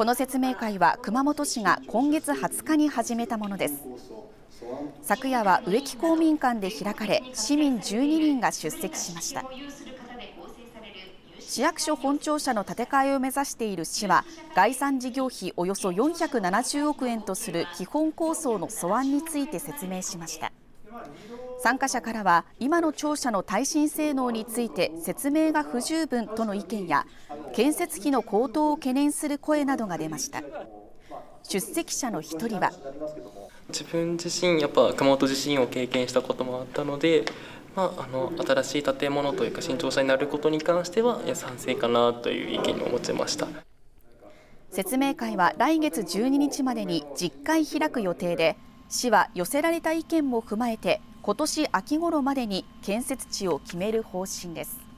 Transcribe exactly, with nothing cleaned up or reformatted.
この説明会は熊本市が今月はつかに始めたものです。昨夜は植木公民館で開かれ、市民じゅうににんが出席しました。市役所本庁舎の建て替えを目指している市は、概算事業費およそよんひゃくななじゅうおくえんとする基本構想の素案について説明しました。参加者からは、今の庁舎の耐震性能について説明が不十分との意見や、建設費の高騰を懸念する声などが出ました。出席者の一人は、自分自身やっぱ熊本地震を経験したこともあったので、まあ、あの新しい建物というか新庁舎になることに関しては賛成かなという意見を持ちました。説明会は来月じゅうににちまでにじゅっかい開く予定で、市は寄せられた意見も踏まえて今年秋ごろまでに建設地を決める方針です。